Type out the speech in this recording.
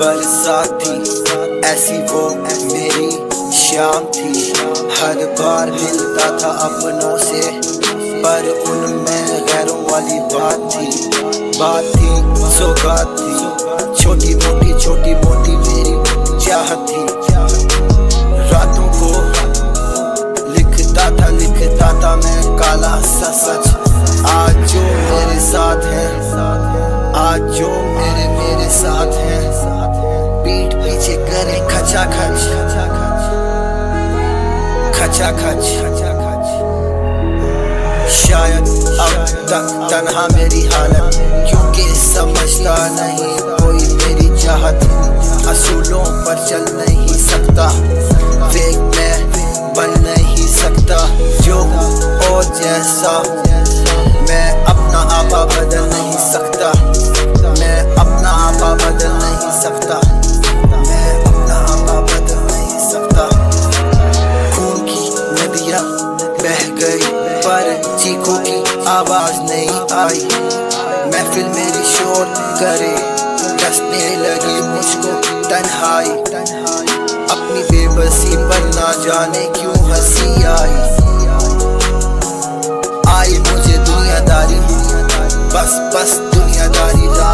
बरसात थी, ऐसी वो मेरी शाम थी। हर बार मिलता था अपनों से, पर उनमें गैरों वाली बात थी सौगात थी। छोटी मोटी मेरी चाहत थी। रातों को लिखता था मैं काला सा सच। आज जो मेरे साथ हैं पीठ पीछे करे खचा खच। शायद अब तक तन्हा मेरी हालत, क्योंकि समझता नहीं कोई मेरी चाहत। असूलों पर चल नहीं सकता, वेग में बन नहीं सकता। जो और जैसा मैं अपना आपा बदल नहीं सकता, चीखों की आवाज नहीं आई। महफिल मेरी शोर करे, डसने लगी मुझको तन्हाई। अपनी बेबसी पर ना जाने क्यों हंसी आई मुझे दुनियादारी, बस दुनियादारी।